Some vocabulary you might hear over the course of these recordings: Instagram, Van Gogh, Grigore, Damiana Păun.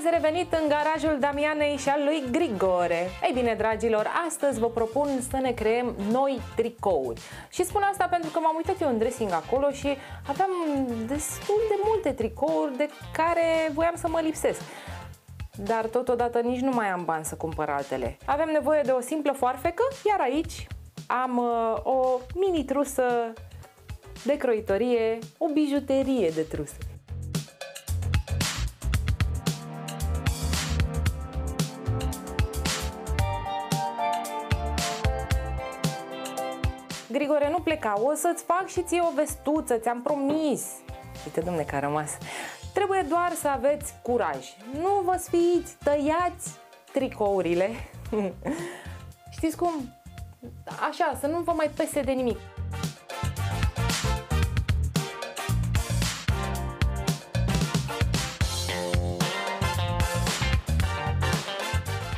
ați revenit în garajul Damianei și al lui Grigore. Ei bine, dragilor, astăzi vă propun să ne creăm noi tricouri. Și spun asta pentru că m-am uitat eu în dressing acolo și aveam destul de multe tricouri de care voiam să mă lipsesc. Dar totodată nici nu mai am bani să cumpăr altele. Avem nevoie de o simplă foarfecă, iar aici am o mini trusă de croitorie, o bijuterie de trusă. Grigore, nu pleca, o să-ți fac și ție o vestuță, ți-am promis. Uite, domne, că a rămas. Trebuie doar să aveți curaj. Nu vă sfiiți, tăiați tricourile. Știți cum? Așa, să nu vă mai pese de nimic.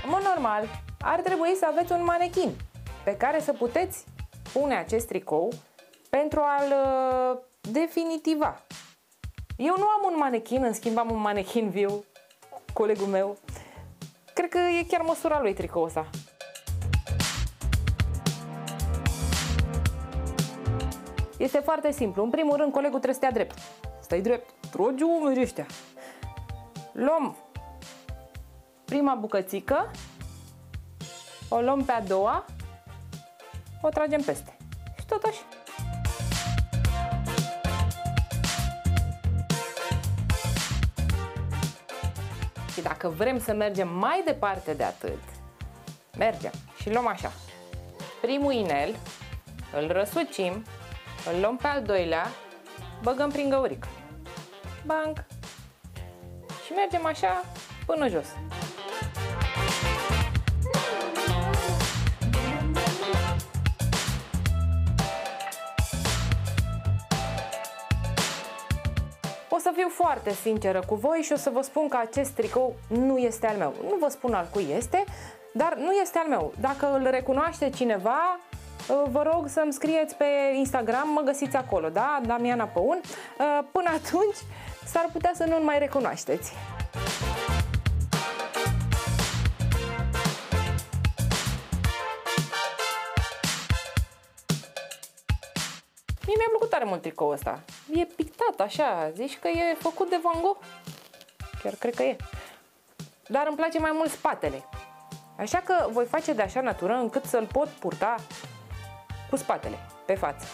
În mod normal, ar trebui să aveți un manechin pe care să puteți pune acest tricou pentru a-l definitiva. Eu nu am un manechin, în schimb am un manechin viu, colegul meu. Cred că e chiar măsura lui tricoul ăsta. Este foarte simplu. În primul rând, colegul trebuie să stea drept. Stai drept, tragi umerii ăștia. Luăm prima bucățică, o luăm pe a doua, o tragem peste și tot așa. Și dacă vrem să mergem mai departe de atât, mergem și luăm așa. Primul inel, îl răsucim, îl luăm pe al doilea, băgăm prin găurică. Bang! Și mergem așa până jos. O să fiu foarte sinceră cu voi și o să vă spun că acest tricou nu este al meu. Nu vă spun al cui este, dar nu este al meu. Dacă îl recunoaște cineva, vă rog să-mi scrieți pe Instagram, mă găsiți acolo, da? Damiana Păun. Până atunci, s-ar putea să nu-l mai recunoașteți. Mie mi-a plăcut tare mult tricoul ăsta. E pictat așa, zici că e făcut de Van Gogh. Chiar cred că e. Dar îmi place mai mult spatele. Așa că voi face de așa natură încât să-l pot purta cu spatele, pe față.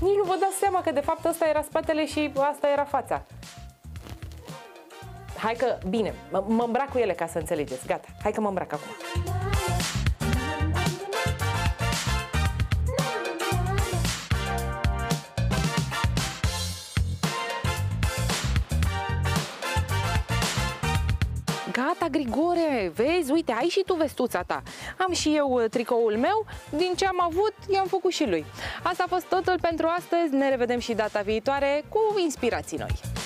Nici nu vă dați seama că de fapt asta era spatele și asta era fața. Hai că, bine, mă îmbrac cu ele ca să înțelegeți. Gata, hai că mă îmbrac acum. Gata, Grigore, vezi, uite, ai și tu vestuța ta. Am și eu tricoul meu, din ce am avut, i-am făcut și lui. Asta a fost totul pentru astăzi, ne revedem și data viitoare cu inspirații noi.